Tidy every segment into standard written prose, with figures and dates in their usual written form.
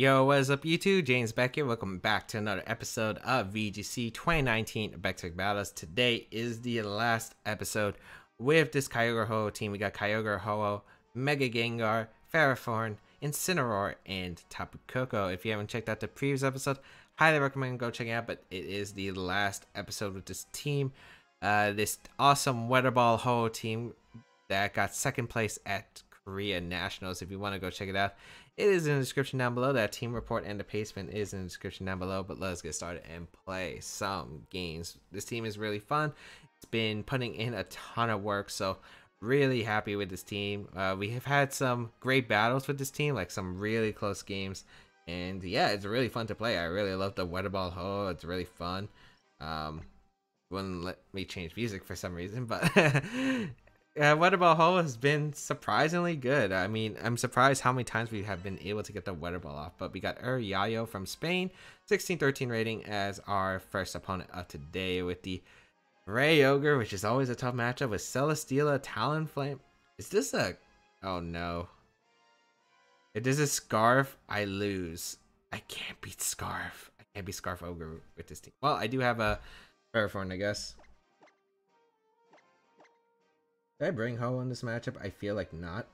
Yo, what is up YouTube? James Baek here. Welcome back to another episode of VGC 2019 Baek to Baek Battles. Today is the last episode with this Kyogre Ho-Oh team. We got Kyogre, Ho-Oh, Mega Gengar, Ferrothorn, Incineroar, and Tapu Koko. If you haven't checked out the previous episode, highly recommend go checking out, but it is the last episode with this team. This awesome weather ball Ho-Oh team that got second place at Korea Nationals. If you want to go check it out, it is in the description down below. That team report and the placement is in the description down below, but let's get started and play some games. This team is really fun. It's been putting in a ton of work, so really happy with this team. We have had some great battles with this team, like some really close games, and yeah, it's really fun to play. I really love the weather ball Ho-Oh. It's really fun. Wouldn't let me change music for some reason, but Weather Ball Ho-Oh has been surprisingly good. I mean, I'm surprised how many times we have been able to get the Weather Ball off, but we got Yayo from Spain, 1613 rating as our first opponent of today with the Rayquaza, which is always a tough matchup with Celesteela, Talonflame. Is this a... oh no. If this is Scarf, I lose. I can't beat Scarf. I can't beat Scarf Ogre with this team. Well, I do have a Ferrothorn, I guess. Did I bring Ho-Oh in this matchup? I feel like not.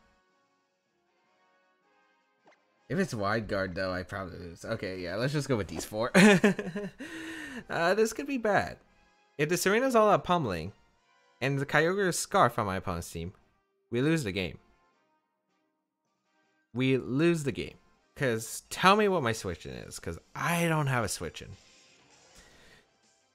If it's wide guard though, I probably lose. Okay, yeah, let's just go with these four. This could be bad. If the Serena's all out pummeling, and the Kyogre is Scarf on my opponent's team, we lose the game. We lose the game. Because tell me what my switch-in is, because I don't have a switch-in.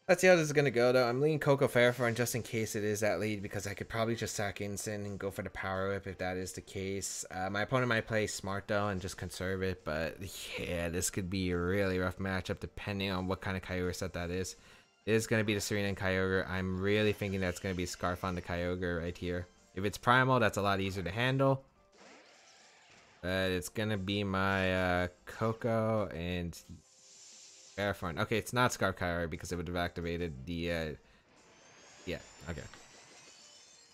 Let's see how this is going to go, though. I'm leaning Coco Ferrothorn just in case it is that lead, because I could probably just sack Incin and go for the Power Whip if that is the case. My opponent might play smart, though, and just conserve it, but yeah, this could be a really rough matchup depending on what kind of Kyogre set that is. It is going to be the Serena and Kyogre. I'm really thinking that's going to be Scarf on the Kyogre right here. If it's Primal, that's a lot easier to handle. But it's going to be my Coco and... Ferrothorn. Okay, it's not Scarf Kyogre because it would have activated the, yeah, okay.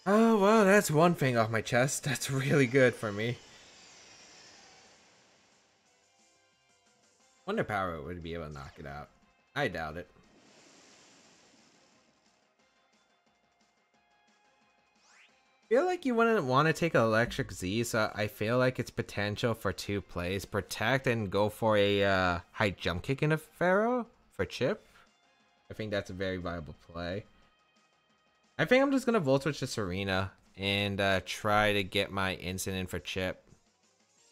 Oh, well, that's one thing off my chest. That's really good for me. Wonder Power would be able to knock it out. I doubt it. I feel like you wouldn't want to take an Electric Z, so I feel like it's potential for two plays. Protect and go for a high jump kick into Pharaoh for chip. I think that's a very viable play. I think I'm just going to Volt Switch to Serena and try to get my Incin in for chip.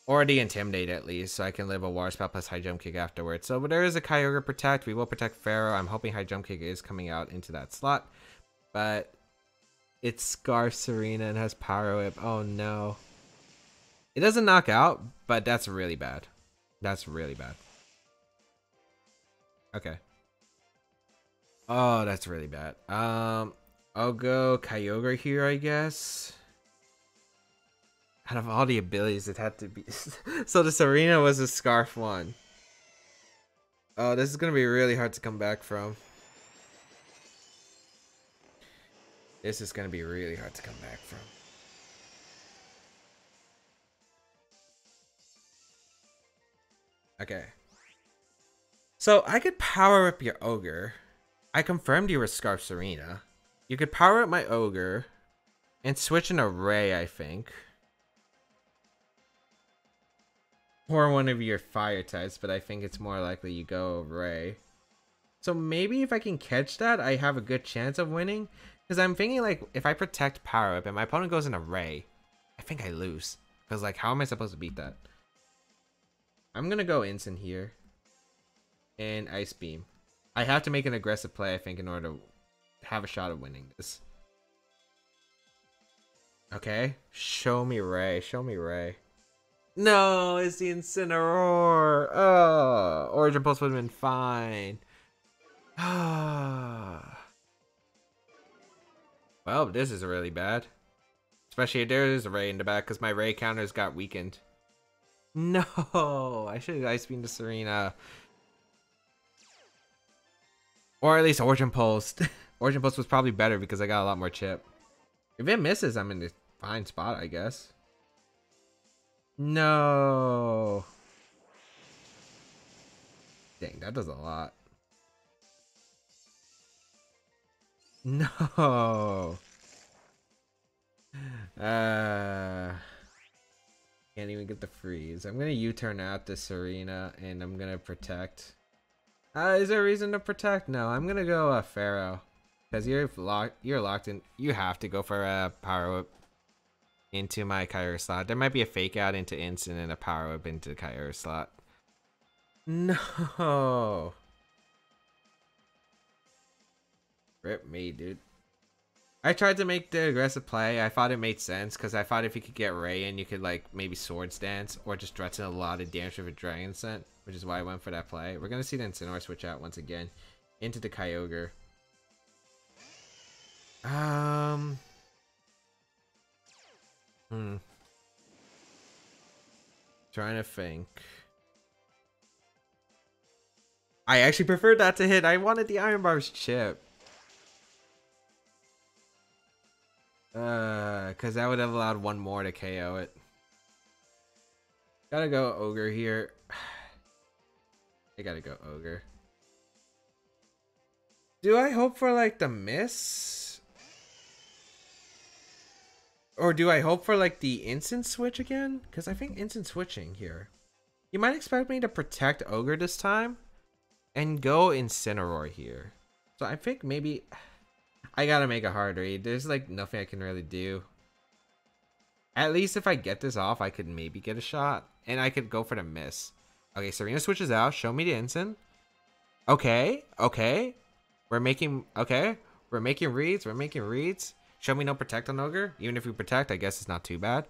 Or the Intimidate at least, so I can live a Water Spout plus high jump kick afterwards. So but there is a Kyogre Protect. We will protect Pharaoh. I'm hoping high jump kick is coming out into that slot. But... it's Scarf Serena and has Power Whip. Oh no. It doesn't knock out, but that's really bad. That's really bad. Okay. Oh, that's really bad. I'll go Kyogre here, I guess. Out of all the abilities, it had to be... so the Serena was a Scarf one. Oh, this is going to be really hard to come back from. This is going to be really hard to come back from. Okay. So I could power up your Ogre. I confirmed you were Scarf Serena. You could power up my Ogre and switch an Array, I think. Or one of your fire types, but I think it's more likely you go Array. So maybe if I can catch that, I have a good chance of winning. Because I'm thinking, like, if I protect Power Up and my opponent goes in Array, I think I lose. Because, like, how am I supposed to beat that? I'm going to go Incin here. And Ice Beam. I have to make an aggressive play, I think, in order to have a shot at winning this. Okay. Show me Ray. Show me Ray. No, it's the Incineroar. Oh, Origin Pulse would have been fine. Ah. Well, this is really bad. Especially if there is a Ray in the back, because my Ray counters got weakened. No! I should have Ice Beam to Serena. Or at least Origin Pulse. Origin Pulse was probably better because I got a lot more chip. If it misses, I'm in the fine spot, I guess. No! Dang, that does a lot. No. Can't even get the freeze. I'm gonna U-turn out the Serena and I'm gonna protect. Is there a reason to protect? No, I'm gonna go Pharaoh. Because you're locked in. You have to go for a power up into my Kyogre slot. There might be a fake out into instant and a power up into the Kyogre slot. No. Rip me, dude. I tried to make the aggressive play. I thought it made sense because I thought if you could get Ray in, you could like maybe Swords Dance or just direct in a lot of damage with a Dragon Scent, which is why I went for that play. We're going to see the Incineroar switch out once again into the Kyogre. Trying to think. I actually preferred that to hit. I wanted the Iron Bar's chip. Because that would have allowed one more to KO it. Gotta go Ogre here. I gotta go Ogre. Do I hope for like the miss? Or do I hope for like the instant switch again? Because I think instant switching here. You might expect me to protect Ogre this time and go Incineroar here. So I think maybe I gotta make a hard read. There's like nothing I can really do. At least if I get this off, I could maybe get a shot and I could go for the miss. Okay, Serena switches out. Show me the instant. Okay, okay. We're making reads. We're making reads. Show me no protect on Ogre. Even if we protect, I guess it's not too bad.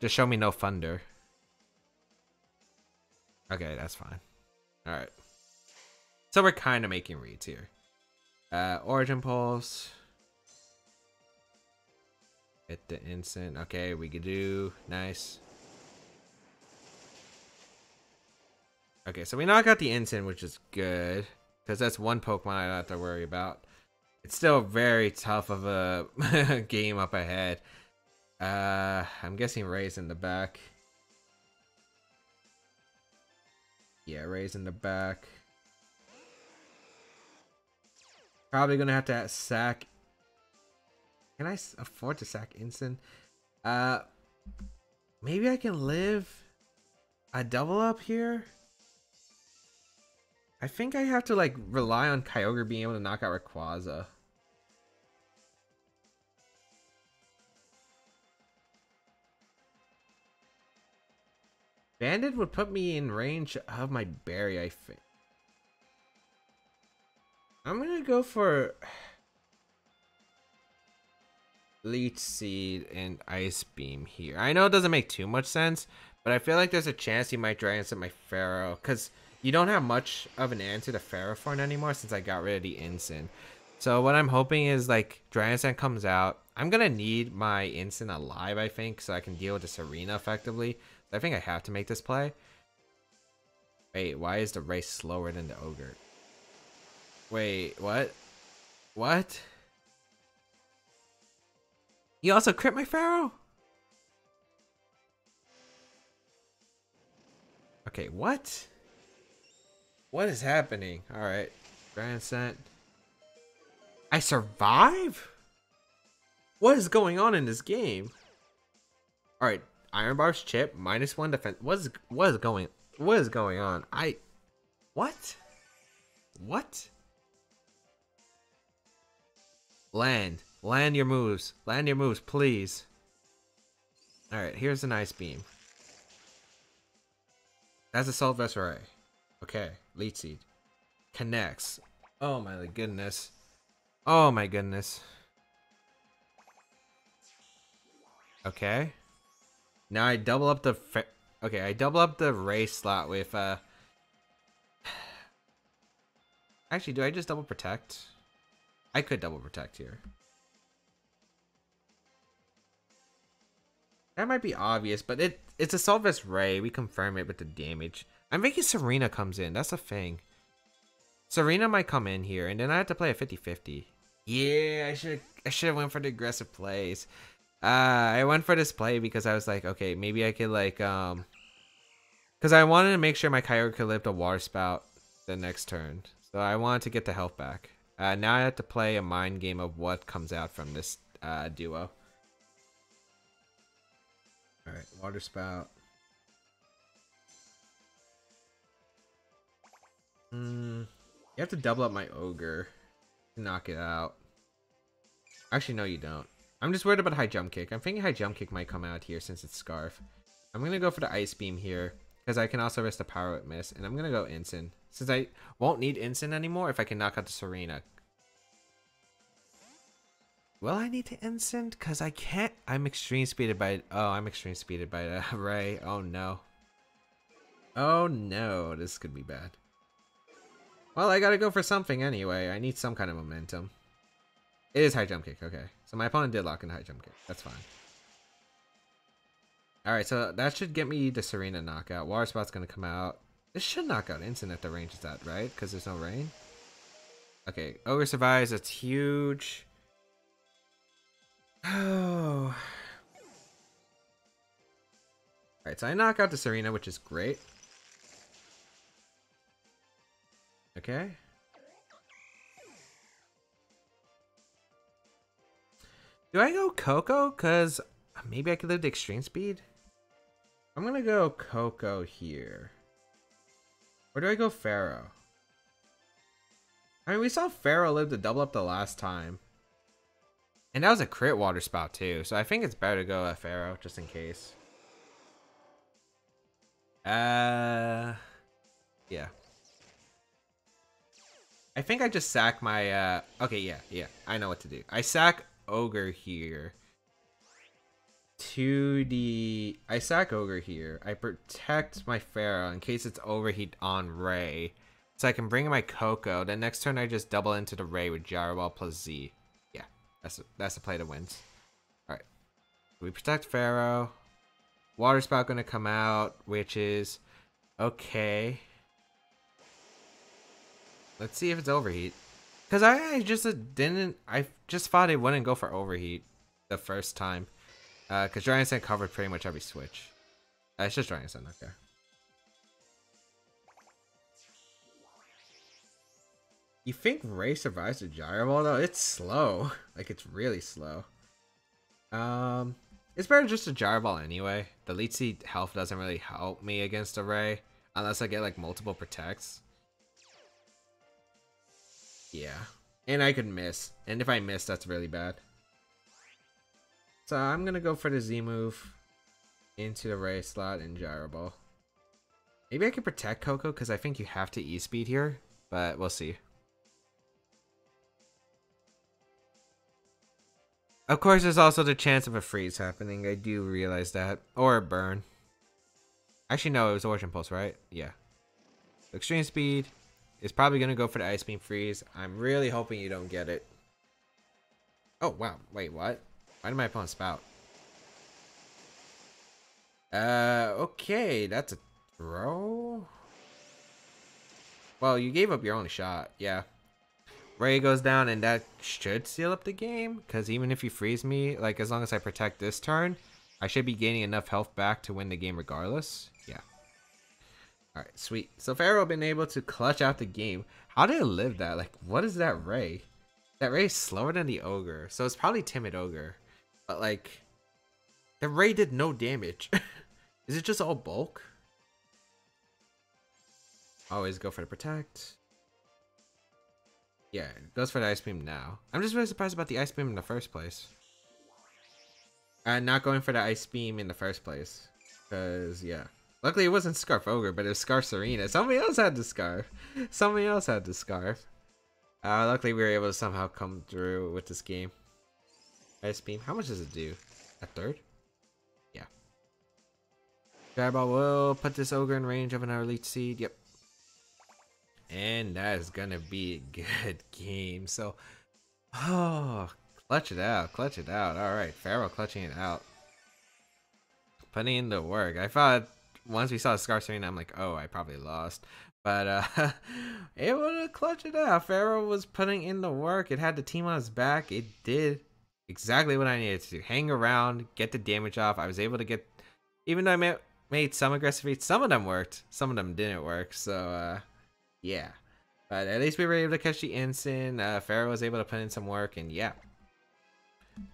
Just show me no thunder. Okay, that's fine. Alright. So we're kind of making reads here. Origin Pulse. Hit the instant. Okay, we could do. Nice. Okay, so we knock out the instant, which is good. Because that's one Pokemon I don't have to worry about. It's still very tough of a game up ahead. I'm guessing Ray's in the back. Yeah, Ray's in the back. Probably gonna have to sack. Can I afford to sack instant? Maybe I can live a double up here. I think I have to like rely on Kyogre being able to knock out Rayquaza. Bandit would put me in range of my berry, I think. I'm gonna go for Leech Seed and Ice Beam here. I know it doesn't make too much sense, but I feel like there's a chance he might Dragon Scent my Pharaoh, because you don't have much of an answer to Ferrothorn anymore since I got rid of the Incin. So what I'm hoping is like Dragon Scent comes out. I'm going to need my Incin alive, I think, so I can deal with the Serena effectively. So I think I have to make this play. Wait, why is the race slower than the Ogre? Wait, what? What? You also crit my Pharaoh? Okay, what? What is happening? Alright. Dragon Scent. I survive? What is going on in this game? Alright. Iron Bar's chip. -1 defense. What is going on? What? What? Land. Land your moves. Land your moves, please. Alright. Here's an Ice Beam. That's Assault Vest Ray. Okay, Leech Seed. Connects. Oh my goodness. Oh my goodness. Okay. Now I double up the... Okay, I double up the Ray slot with... Actually, do I just double protect? I could double protect here. That might be obvious, but it's Assault Vest Ray. We confirm it with the damage. I'm thinking Serena comes in. That's the thing. Serena might come in here, and then I have to play a 50-50. Yeah, I should have went for the aggressive plays. I went for this play because I was like, okay, maybe I could like Because I wanted to make sure my Kyogre could lift a water spout the next turn. So I wanted to get the health back. Now I have to play a mind game of what comes out from this duo. Alright, water spout. You have to double up my Ogre to knock it out. Actually, no, you don't. I'm just worried about high jump kick. I'm thinking high jump kick might come out here since it's Scarf. I'm going to go for the Ice Beam here because I can also risk the Power Whip miss. And I'm going to go Incin since I won't need Incin anymore if I can knock out the Serena. Well, I need to Incin because I can't. I'm extreme speeded by it. Oh, I'm extreme speeded by the Ray. Oh, no. Oh, no. This could be bad. Well, I got to go for something anyway. I need some kind of momentum. It is high jump kick. Okay. So my opponent did lock in high jump kick. That's fine. Alright, so that should get me the Serena knockout. Water Spout's going to come out. This should knock out Instant if the range is at, right? Because there's no rain. Okay, Ogre survives. That's huge. Oh. Alright, so I knock out the Serena, which is great. Okay. Do I go Coco? Because maybe I could live to extreme speed. I'm going to go Coco here. Or do I go Pharaoh? I mean, we saw Pharaoh live to double up the last time. And that was a crit water spout too. So I think it's better to go at Pharaoh just in case. Yeah. I think I just sack my... okay, yeah. I know what to do. I sack Ogre here. I sack Ogre here. I protect my Pharaoh in case it's overheat on Ray. So I can bring in my Coco. Then next turn I just double into the Ray with Gyro Ball plus Z. Yeah, that's the play that wins. Alright. We protect Pharaoh. Water Spout gonna come out, which is okay. Let's see if it's overheat. Cause I just didn't. I just thought it wouldn't go for overheat the first time. Because Dragon Sand covered pretty much every switch. It's just Dragon Sand, okay. You think Ray survives the Gyro Ball though? It's slow. Like, it's really slow. It's better just a Gyro Ball anyway. The Leech Seed health doesn't really help me against a Ray. Unless I get, like, multiple protects. Yeah. And I could miss. And if I miss, that's really bad. So I'm going to go for the Z move into the Ray slot and Gyro Ball. Maybe I can protect Coco because I think you have to E-Speed here, but we'll see. Of course, there's also the chance of a freeze happening. I do realize that. Or a burn. Actually, no, it was Origin Pulse, right? Yeah. Extreme Speed is probably going to go for the Ice Beam Freeze. I'm really hoping you don't get it. Oh, wow. Wait, what? Why did my opponent spout? Okay, that's a throw. Well, you gave up your only shot, yeah. Ray goes down, and that should seal up the game, because even if you freeze me, like, as long as I protect this turn, I should be gaining enough health back to win the game regardless. Yeah. Alright, sweet. So Pharaoh been able to clutch out the game. How did it live that? Like, what is that Ray? That Ray is slower than the Ogre, so it's probably Timid Ogre. But, like, the Ray did no damage. Is it just all bulk? Always go for the protect. Yeah, it goes for the Ice Beam now. I'm just really surprised about the Ice Beam in the first place. Not going for the Ice Beam in the first place. Because, yeah. Luckily, it wasn't Scarf Ogre, but it was Scarf Serena. Somebody else had the Scarf. Somebody else had the Scarf. Luckily, we were able to somehow come through with this game. Ice Beam. How much does it do? A third? Yeah. Gyro Ball will put this Ogre in range of another Leech Seed. Yep. And that is going to be a good game. So, oh, clutch it out. Clutch it out. All right. Pharaoh clutching it out. Putting in the work. I thought once we saw Scarf Serena, I'm like, oh, I probably lost. But able to clutch it out. Pharaoh was putting in the work. It had the team on his back. It did exactly what I needed to do. Hang around, get the damage off. I was able to get, even though I made some aggressive feats. Some of them worked, some of them didn't work. So yeah, but at least we were able to catch the ensign. Pharaoh was able to put in some work, and yeah,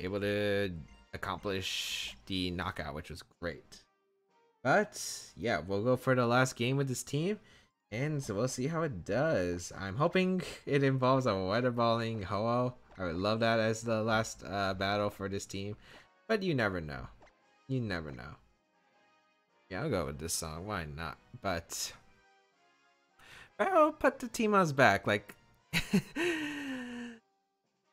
able to accomplish the knockout, which was great. But yeah, we'll go for the last game with this team, and so we'll see how it does. I'm hoping it involves a weather balling Ho-Oh. I would love that as the last battle for this team, but you never know. You never know. Yeah, I'll go with this song. Why not? But Pharaoh put the team on his back. Like,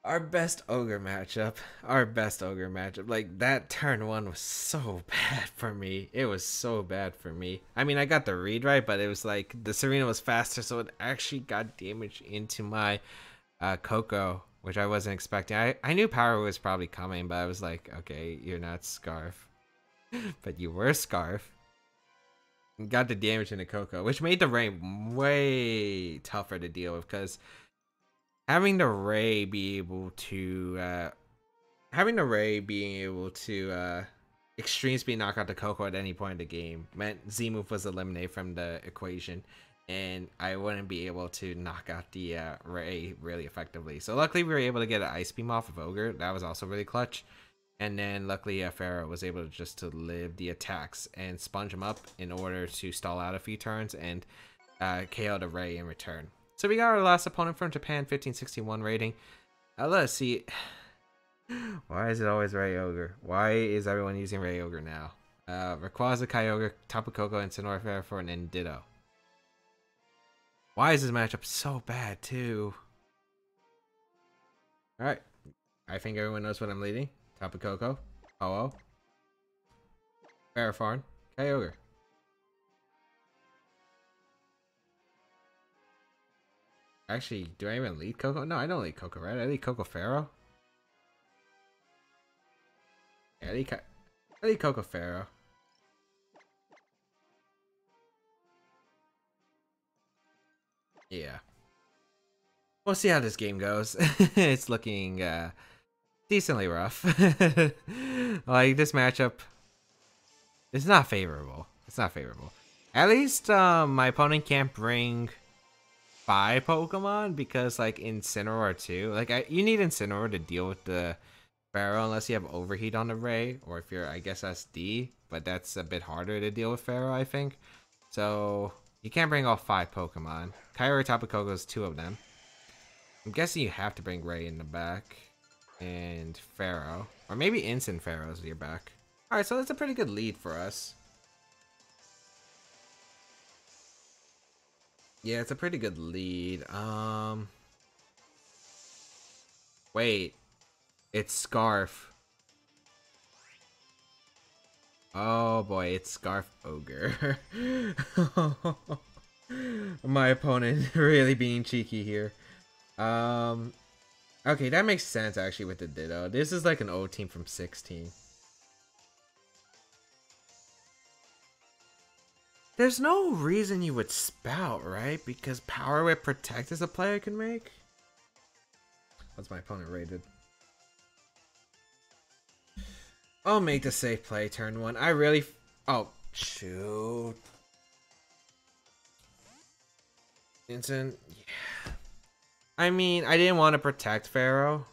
our best ogre matchup. Our best ogre matchup. Like, that turn one was so bad for me. It was so bad for me. I mean, I got the read right, but it was like the Serena was faster, so it actually got damage into my Koko, which I wasn't expecting. I knew power was probably coming, but I was like, okay, you're not Scarf. But you were Scarf. And got the damage into Koko, which made the rain way tougher to deal with, because having the Ray be able to extreme speed knock out the Koko at any point in the game meant Z-Move was eliminated from the equation, and I wouldn't be able to knock out the Ray really effectively. So luckily we were able to get an Ice Beam off of Ogre. That was also really clutch. And then luckily Pharaoh was able to just to live the attacks and sponge him up in order to stall out a few turns and KO the Ray in return. So we got our last opponent from Japan, 1561 rating. Let's see. Why is it always Ray Ogre? Why is everyone using Ray Ogre now? Rayquaza, Kyogre, Tapu Koko, Incineroar, Ferrothorn, and Ditto. Why is this matchup so bad too? Alright. I think everyone knows what I'm leading. Tapu Koko, Ho-Oh, Ferrothorn, Kyogre. Actually, do I even lead Koko? No, I don't lead Koko, right? I lead Koko Pharaoh. Yeah, I lead Koko Pharaoh. Yeah. We'll see how this game goes. It's looking decently rough. Like, this matchup is not favorable. It's not favorable. At least my opponent can't bring 5 Pokemon, because like Incineroar too. Like, you need Incineroar to deal with the Pharaoh unless you have Overheat on the Ray, or if you're, I guess, SD, but that's a bit harder to deal with Pharaoh, I think. So you can't bring all 5 Pokemon. Kyogre, Tapu Koko is 2 of them. I'm guessing you have to bring Ray in the back. And Pharaoh, or maybe Instant Pharaoh's your back. All right, so that's a pretty good lead for us. Yeah, it's a pretty good lead. Wait, it's Scarf. Oh boy, it's Scarf Ogre. My opponent really being cheeky here. Okay, that makes sense, actually, with the Ditto. This is like an old team from 16. There's no reason you would Spout, right? Because Power Whip Protect is a play I can make? What's my opponent rated? I'll make the safe play turn 1. I really... oh, shoot. Instant... yeah. I mean, I didn't want to protect Pharaoh.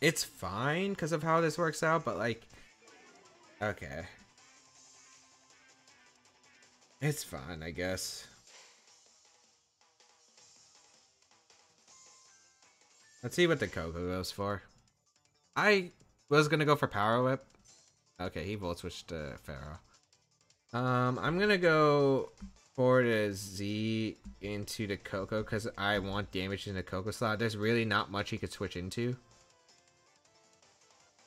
It's fine because of how this works out, but like, okay. It's fine, I guess. Let's see what the Koko goes for. I was going to go for Power Whip. Okay, he Volt Switched to Pharaoh. I'm going to go forward a Z into the Koko because I want damage in the Koko slot. There's really not much he could switch into.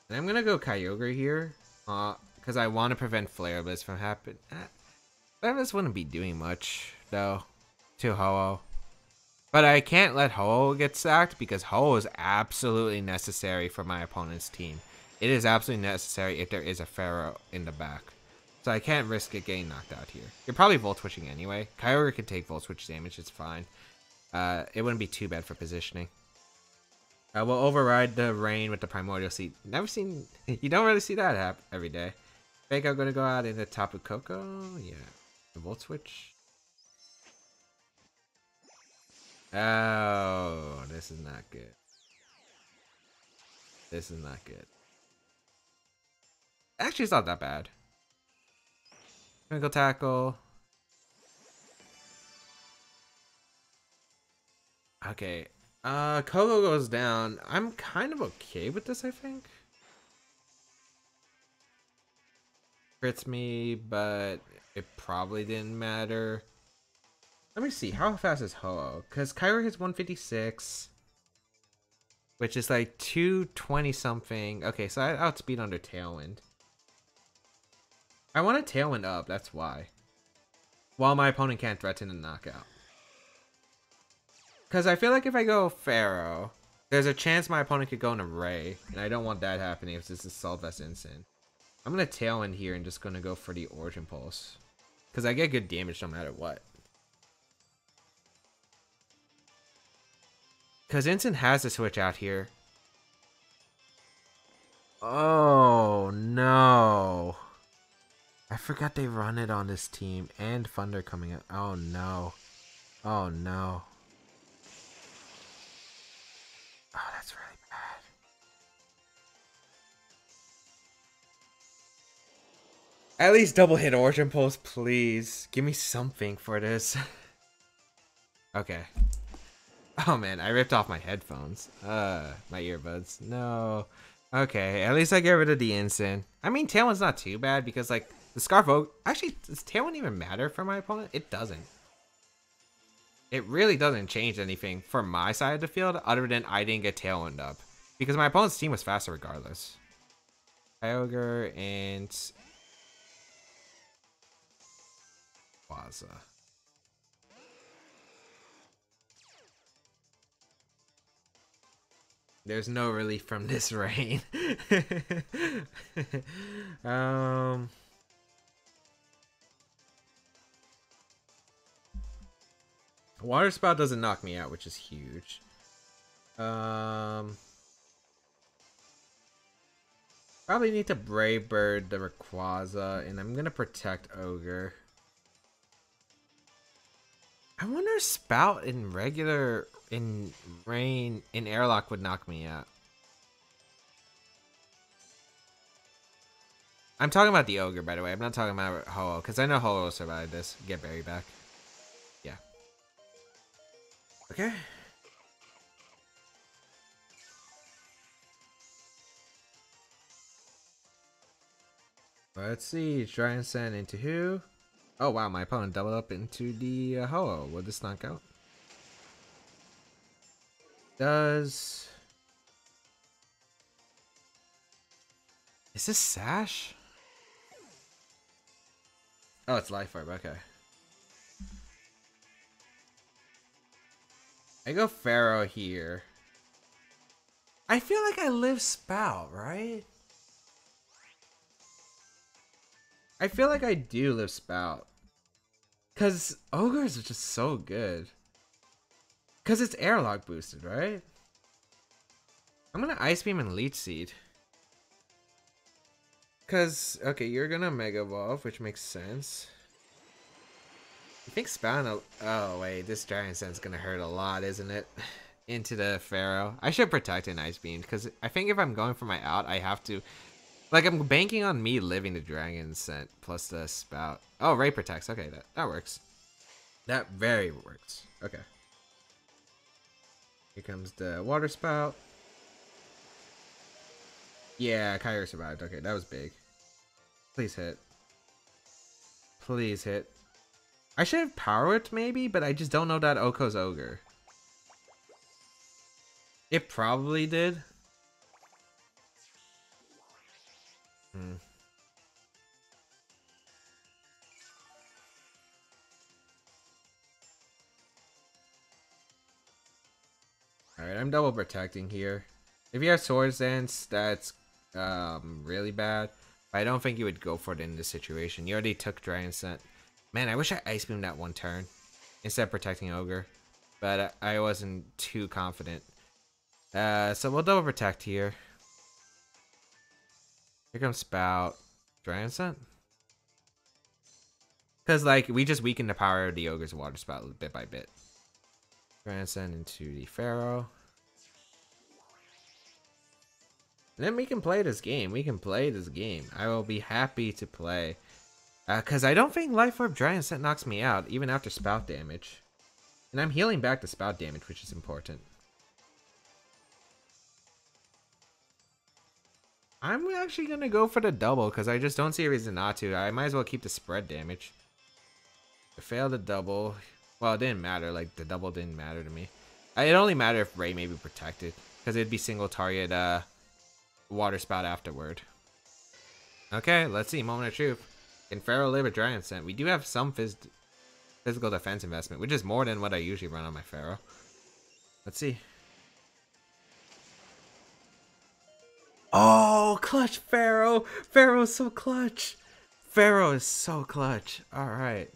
And I'm going to go Kyogre here because I want to prevent Flare Blitz from happening. Flare Blitz wouldn't be doing much, though, to Ho-Oh. But I can't let Ho-Oh get sacked because Ho-Oh is absolutely necessary for my opponent's team. It is absolutely necessary if there is a Pharaoh in the back. So I can't risk it getting knocked out here. You're probably Volt Switching anyway. Kyogre can take Volt Switch damage. It's fine. It wouldn't be too bad for positioning. We'll override the rain with the Primordial Seed. Never seen... you don't really see that happen every day. think I'm going to go out in the Tapu Koko. Yeah. The Volt Switch. Oh, this is not good. This is not good. Actually, it's not that bad. Twinkle Tackle. Okay. Koko goes down. I'm kind of okay with this, I think. Crits me, but it probably didn't matter. Let me see. How fast is Ho-Oh? Because Kyogre hits 156, which is like 220 something. Okay, so I outspeed under Tailwind. I want to Tailwind up, that's why. While my opponent can't threaten a knockout. Because I feel like if I go Pharaoh, there's a chance my opponent could go into Ray, and I don't want that happening if this is Assault Vest Instant. I'm going to Tailwind here and just going to go for the Origin Pulse. Because I get good damage no matter what. Because Instant has to switch out here. Oh, no. I forgot they run it on this team. And Thunder coming up. Oh, no. Oh, no. Oh, that's really bad. At least double hit Origin Pulse, please. Give me something for this. Okay. Oh man, I ripped off my headphones. My earbuds. No. Okay, at least I get rid of the Instant. I mean, Tailwind's not too bad because, like, the Scarf Oak. Actually, does Tailwind even matter for my opponent? It doesn't. It really doesn't change anything for my side of the field other than I didn't get Tailwind up. Because my opponent's team was faster regardless. Kyogre and... Waza. There's no relief from this rain. Water Spout doesn't knock me out, which is huge. Probably need to Brave Bird the Rayquaza, and I'm gonna protect Ogre. I wonder if Spout in regular rain in airlock would knock me out. I'm talking about the Ogre, by the way. I'm not talking about Ho-Oh, because I know Ho-Oh survived this. Get Barry back. Okay. Let's see. Try and send into who? Oh, wow. My opponent doubled up into the Ho-Oh. Will this knock out? Does... Is this Sash? Oh, it's Life Orb. Okay. I go Pharaoh here. I feel like I live Spout, right? I feel like I do live Spout. Because Ogres are just so good. Because it's airlock boosted, right? I'm going to Ice Beam and Leech Seed. Because, okay, you're going to Mega Evolve, which makes sense. I think Spout. Oh wait, this Giant Sand's gonna hurt a lot, isn't it? Into the Pharaoh. I should protect an Ice Beam because I think if I'm going for my out, I have to. Like, I'm banking on me living the Dragon Scent plus the Spout. Oh, Ray protects. Okay, that works. That very works. Okay. Here comes the Water Spout. Yeah, Kyogre survived. Okay, that was big. Please hit. Please hit. I should have Power it maybe, but I just don't know that Oko's Ogre. It probably did. Alright, I'm double protecting here. If you have Swords Dance, that's really bad. But I don't think you would go for it in this situation. You already took Dragon Scent. Man, I wish I Ice Beamed that one turn instead of protecting Ogre, but I wasn't too confident. So we'll double protect here. Here comes Spout. Dragon Scent? Because, like, we just weaken the power of the Ogre's water spout bit by bit. Dragon Scent into the Pharaoh. And then we can play this game. We can play this game. I will be happy to play. Because I don't think Life Orb Dragon Scent knocks me out, even after spout damage. And I'm healing back to spout damage, which is important. I'm actually going to go for the double, because I just don't see a reason not to. I might as well keep the spread damage. I failed the double. Well, it didn't matter. Like, the double didn't matter to me. It only mattered if Ray maybe protected, because it'd be single target water spout afterward. Okay, let's see. Moment of truth. Can Pharaoh live with Dragon Scent? We do have some physical defense investment, which is more than what I usually run on my Pharaoh. Let's see. Oh, clutch Pharaoh! Pharaoh's so clutch! Pharaoh is so clutch. Alright.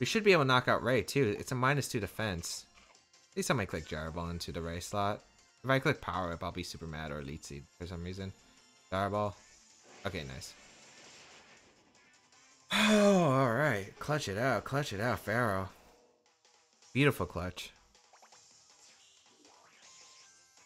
We should be able to knock out Ray, too. It's a -2 defense. At least I might click Gyro Ball into the Ray slot. If I click Power Up, I'll be super mad or Elite Seed for some reason. Gyro Ball. Okay, nice. Oh, alright. Clutch it out. Clutch it out, Pharaoh. Beautiful clutch.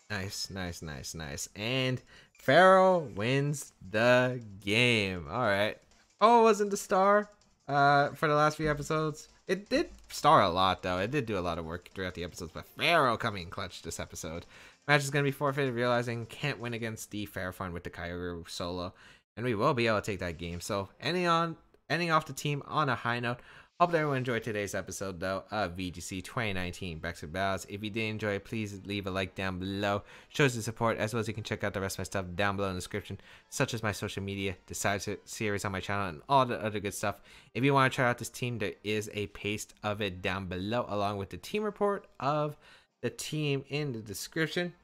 Nice, nice, nice, nice. And Pharaoh wins the game. Alright. Oh, it wasn't the star for the last few episodes. It did star a lot, though. It did do a lot of work throughout the episodes, but Pharaoh coming in clutch this episode. Match is going to be forfeited, realizing can't win against the Ferrothorn with the Kyogre solo. And we will be able to take that game. So, ending off the team on a high note. Hope that everyone enjoyed today's episode, though, of VGC 2019 Baek to Baek Battles. If you did enjoy it, please leave a like down below. Shows the support, as well as you can check out the rest of my stuff down below in the description, such as my social media, the side series on my channel, and all the other good stuff. If you want to try out this team, there is a paste of it down below, along with the team report of the team in the description.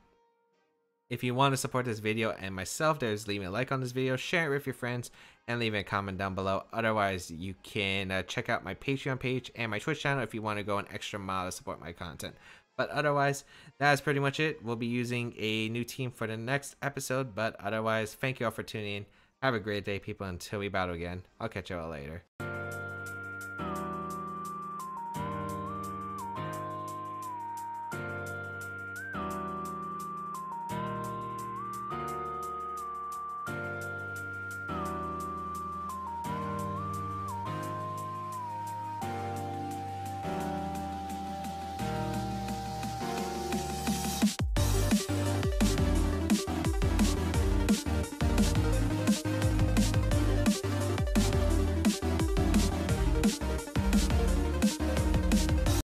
If you want to support this video and myself, there's leaving a like on this video, share it with your friends, and leaving a comment down below. Otherwise, you can check out my Patreon page and my Twitch channel if you want to go an extra mile to support my content. But otherwise, that's pretty much it. We'll be using a new team for the next episode. But otherwise, thank you all for tuning in. Have a great day, people. Until we battle again, I'll catch you all later.